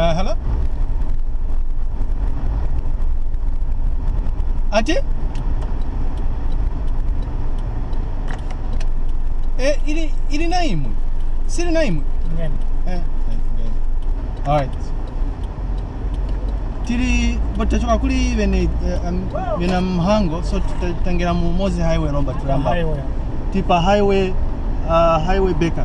Hello? Acı? İrinayım mı? Sirinayım mı? Evet. Alright. Tiri botachwa kuri vena mhango so tutangera mu Mozi Highway nomba turamba. Highway. Tipa highway highway Baker.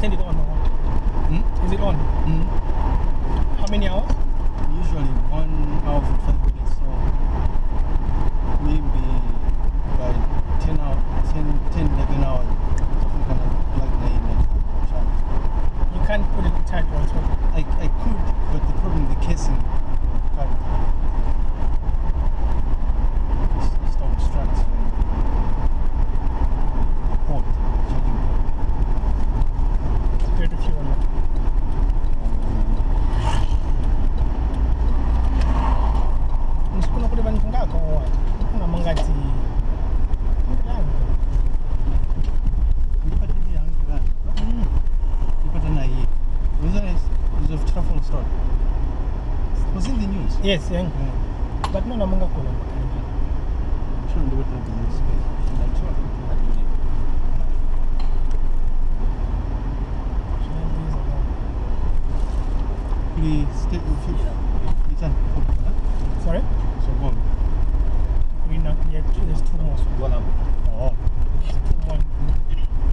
Turn it on now. Hmm? Is it on? Hmm. How many hours? Usually 1 hour for 5 minutes, so maybe by 10 hours, 10, 11 hours. Something kind of like that in the charge. You can't put it in charge once more. I could, but the problem is the casing. Was in the news? Yes, yeah. But no, I'm not going to show you what the news is. Please stay in future. Sorry? So go. We not yet. There's 2 more. Oh. There's 2 more. It's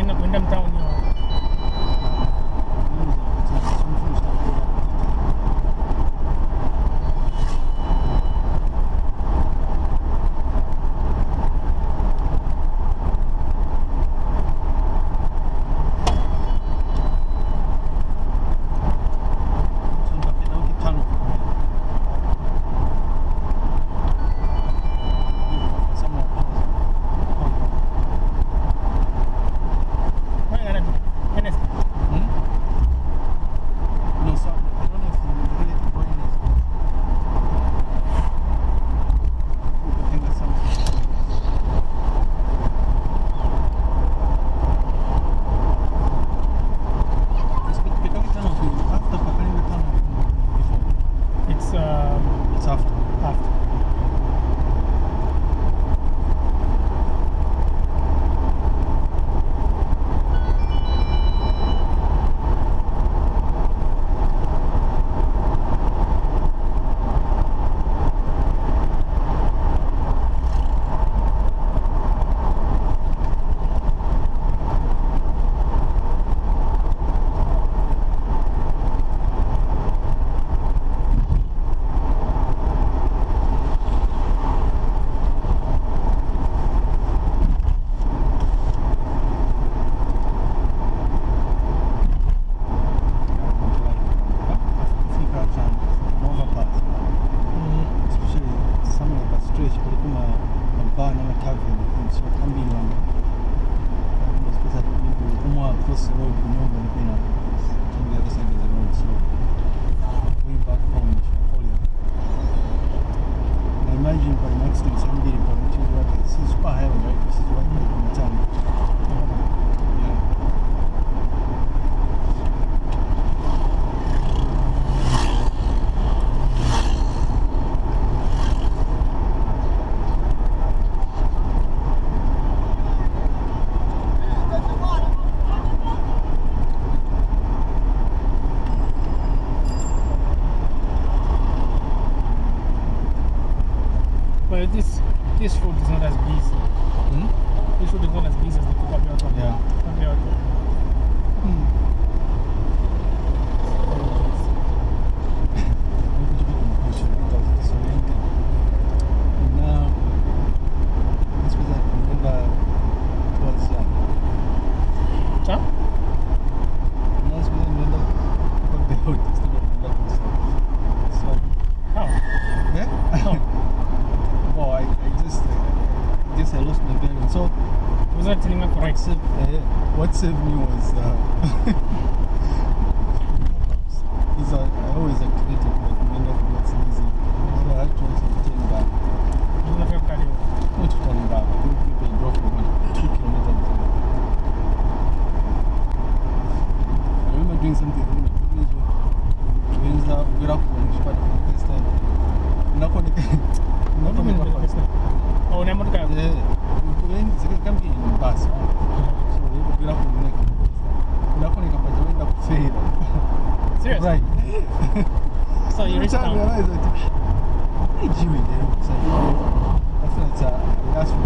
ina kuenda mtaa wenyewe. This road is not as busy. Hmm? This road is not as busy as the Kukabiwata one. Yeah. What saved me was I always activated my window for what's easy. So I had to turn back. Not turn back. People drop me 2 kilometers away. I remember doing something in the village when I got up when she started the first time. Oh, I'm not going to be in the bus. Seriously? Right. So you reached out? I realized that. What are you doing there? I feel like it's a...